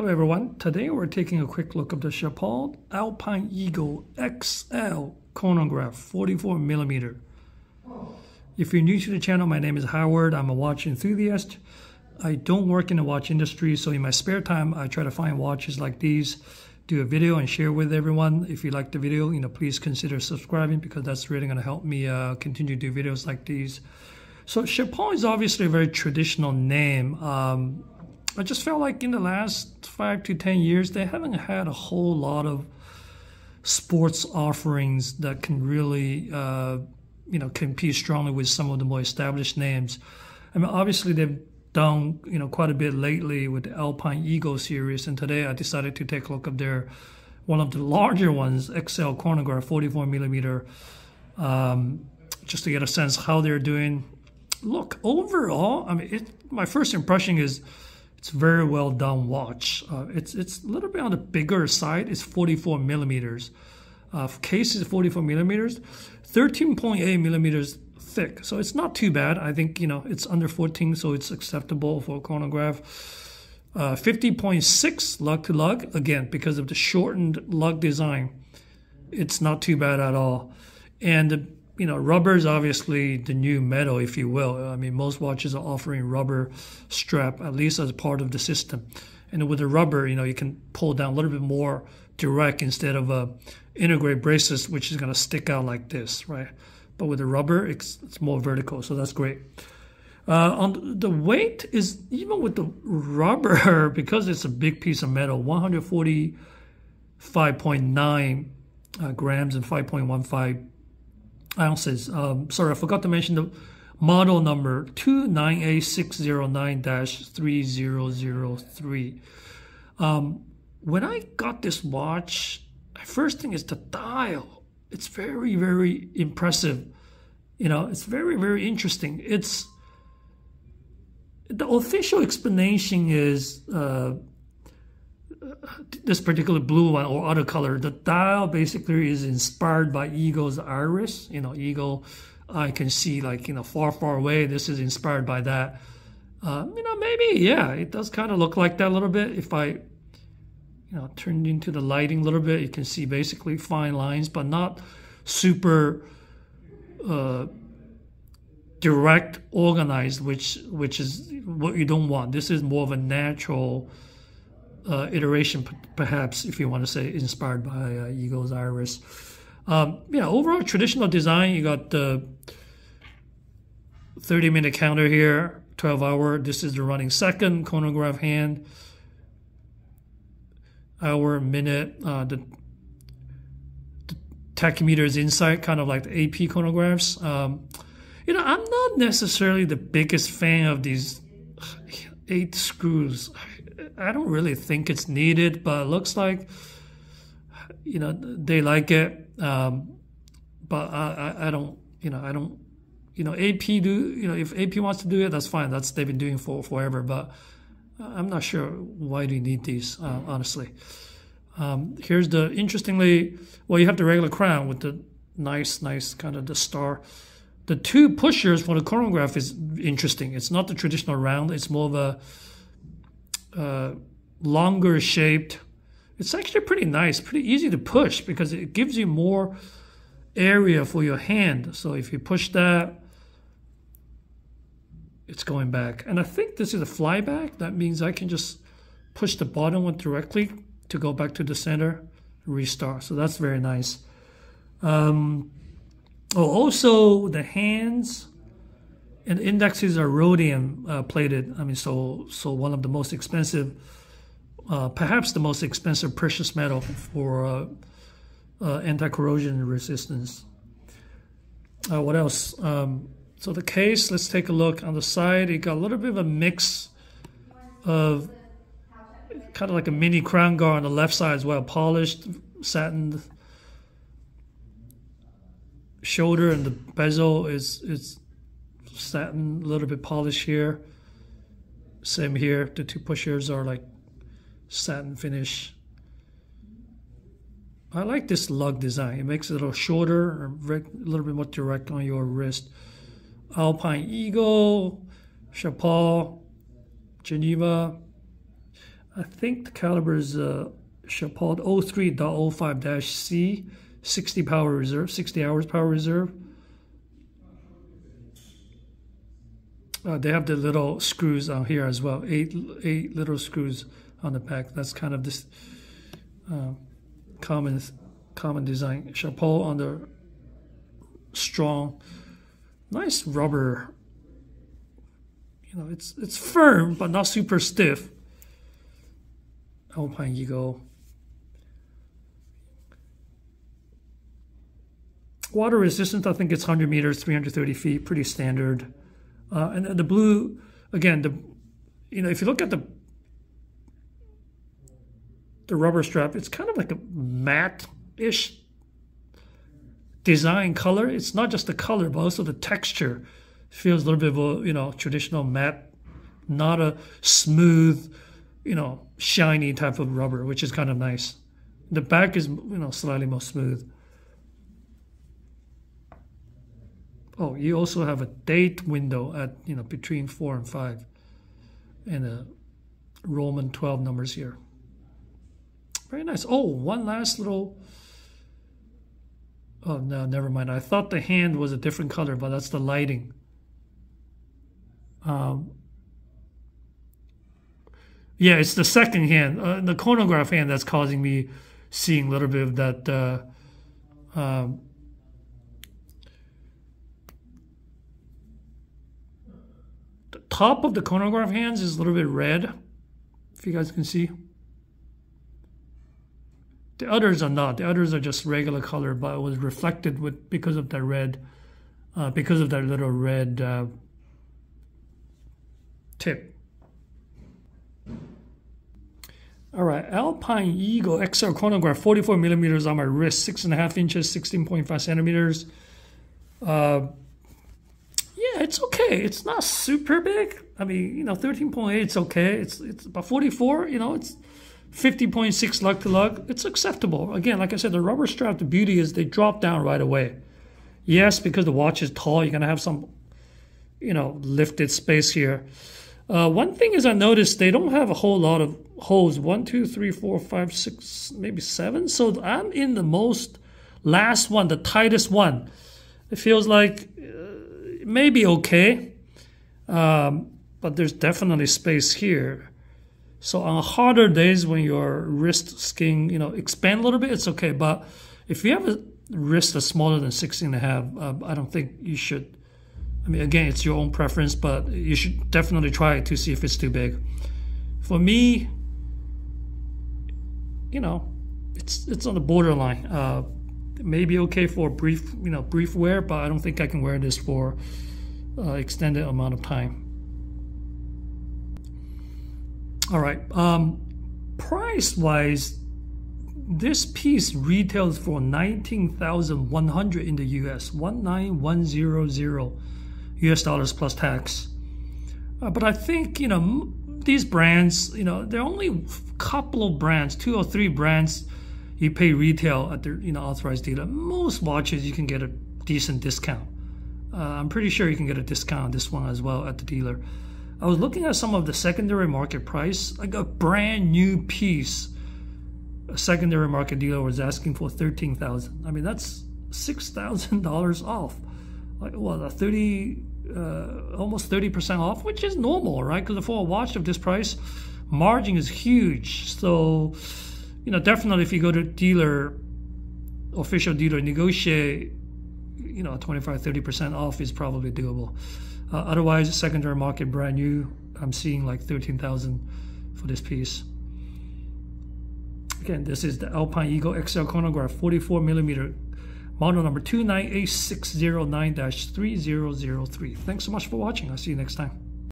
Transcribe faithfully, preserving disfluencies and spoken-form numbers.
Hello everyone, today we're taking a quick look at the Chopard Alpine Eagle X L Chronograph forty-four millimeter. If you're new to the channel, my name is Howard. I'm a watch enthusiast. I don't work in the watch industry, so in my spare time, I try to find watches like these, do a video and share with everyone. If you like the video, you know, please consider subscribing because that's really going to help me uh, continue to do videos like these. So Chopard is obviously a very traditional name. Um, I just felt like in the last five to ten years, they haven't had a whole lot of sports offerings that can really, uh, you know, compete strongly with some of the more established names. I mean, obviously they've done, you know, quite a bit lately with the Alpine Eagle series, and today I decided to take a look at their one of the larger ones, X L Chronograph forty-four millimeter, um, just to get a sense how they're doing. Look, overall, I mean, it, my first impression is, it's very well done watch. Uh, it's it's a little bit on the bigger side. It's forty-four millimeters. Uh, case is forty-four millimeters, thirteen point eight millimeters thick. So it's not too bad. I think, you know, it's under fourteen, so it's acceptable for a chronograph. Uh, fifty point six lug to lug, again because of the shortened lug design, it's not too bad at all. And you know, rubber is obviously the new metal, if you will. I mean, most watches are offering rubber strap, at least as part of the system. And with the rubber, you know, you can pull down a little bit more direct instead of a integrated braces, which is going to stick out like this, right? But with the rubber, it's, it's more vertical, so that's great. Uh, on the weight is, even with the rubber, because it's a big piece of metal, one hundred forty-five point nine uh, grams and five point one five. ounces. Um, sorry, I forgot to mention the model number two nine eight six zero nine dash three zero zero three. Um, when I got this watch, the first thing is the dial. It's very, very impressive. You know, it's very, very interesting. It's the official explanation is uh, this particular blue one or other color, the dial basically is inspired by Eagle's iris. You know, Eagle, I can see like, you know, far, far away. This is inspired by that. Uh, you know, maybe, yeah, it does kind of look like that a little bit. If I, you know, turn into the lighting a little bit, you can see basically fine lines, but not super uh, direct organized, which, which is what you don't want. This is more of a natural Uh, iteration, perhaps, if you want to say, inspired by uh, Eagle's iris. Um, yeah, overall traditional design. You got the thirty minute counter here, twelve hour. This is the running second chronograph hand, hour, minute. Uh, the, the tachymeter is inside, kind of like the A P chronographs. Um, you know, I'm not necessarily the biggest fan of these eight screws. I don't really think it's needed, but it looks like, you know, they like it. Um, but I, I, I don't, you know, I don't, you know, A P do, you know, if A P wants to do it, that's fine. That's they've been doing for forever. But I'm not sure why do you need these, uh, honestly. Um, here's the interestingly, well, you have the regular crown with the nice, nice kind of the star. The two pushers for the chronograph is interesting. It's not the traditional round. It's more of a Uh, longer shaped. It's actually pretty nice, pretty easy to push because it gives you more area for your hand. So if you push that, it's going back. And I think this is a flyback. That means I can just push the bottom one directly to go back to the center, restart. So that's very nice. Um, oh, also the hands and indexes are rhodium uh, plated. I mean, so so one of the most expensive, uh, perhaps the most expensive precious metal for uh, uh, anti-corrosion resistance. Uh, what else? Um, so the case, let's take a look on the side. It got a little bit of a mix of kind of like a mini crown guard on the left side as well, polished, satin shoulder, and the bezel is is. satin, a little bit polished here. Same here. The two pushers are like satin finish. I like this lug design. It makes it a little shorter, a little bit more direct on your wrist. Alpine Eagle, Chopard, Geneva. I think the caliber is uh, Chopard oh three point oh five dash C, sixty power reserve, sixty hours power reserve. Uh, they have the little screws out here as well, eight eight little screws on the back. That's kind of this uh, common common design. Chopard on the strong, nice rubber. You know, it's it's firm but not super stiff. Alpine Eagle. Water resistance, I think it's one hundred meters, three hundred thirty feet, pretty standard. Uh, and the blue, again, the you know, if you look at the the rubber strap, it's kind of like a matte-ish design color. It's not just the color, but also the texture. It feels a little bit of a, you know, traditional matte, not a smooth, you know, shiny type of rubber, which is kind of nice. The back is, you know, slightly more smooth. Oh, you also have a date window at, you know, between four and five, and a Roman twelve numbers here. Very nice. Oh, one last little. Oh no, never mind. I thought the hand was a different color, but that's the lighting. Um. Yeah, it's the second hand, uh, the chronograph hand, that's causing me seeing a little bit of that uh, um, the top of the chronograph hands is a little bit red, if you guys can see. The others are not. The others are just regular color, but it was reflected with because of that red, uh, because of that little red uh, tip. All right, Alpine Eagle X L chronograph, forty-four millimeters on my wrist, six and a half inches, sixteen point five centimeters. Uh, yeah, it's okay. It's not super big. I mean, you know, thirteen point eight, it's okay. It's it's about forty-four. You know, it's fifty point six lug to lug. It's acceptable. Again, like I said, the rubber strap. The beauty is they drop down right away. Yes, because the watch is tall, you're gonna have some, you know, lifted space here. Uh, one thing is I noticed they don't have a whole lot of holes. One, two, three, four, five, six, maybe seven. So I'm in the most last one, the tightest one. It feels like uh, maybe okay, um, but there's definitely space here. So on harder days when your wrist skin, you know, expand a little bit, it's okay. But if you have a wrist that's smaller than sixteen and a half, uh, I don't think you should. I mean, again, it's your own preference, but you should definitely try it to see if it's too big. For me, you know, it's it's on the borderline. Uh, maybe okay for a brief, you know, brief wear, but I don't think I can wear this for uh, extended amount of time. All right, um, price-wise, this piece retails for nineteen thousand one hundred dollars in the U S, nineteen thousand one hundred dollars. U S dollars plus tax, uh, but I think, you know, these brands, you know, there are only a couple of brands, two or three brands, you pay retail at the, you know, authorized dealer. Most watches you can get a decent discount. Uh, I'm pretty sure you can get a discount on this one as well at the dealer. I was looking at some of the secondary market price, like a brand new piece. A secondary market dealer was asking for thirteen thousand. I mean, that's six thousand dollars off. Like, well, a thirty, uh, almost thirty percent off, which is normal, right? Because for a watch of this price, margin is huge. So, you know, definitely if you go to dealer, official dealer, negotiate, you know, twenty-five, thirty percent off is probably doable. Uh, otherwise, secondary market, brand new, I'm seeing like thirteen thousand for this piece. Again, this is the Alpine Eagle X L chronograph, forty-four millimeter. Model number two nine eight six zero nine dash three zero zero three. Thanks so much for watching. I'll see you next time.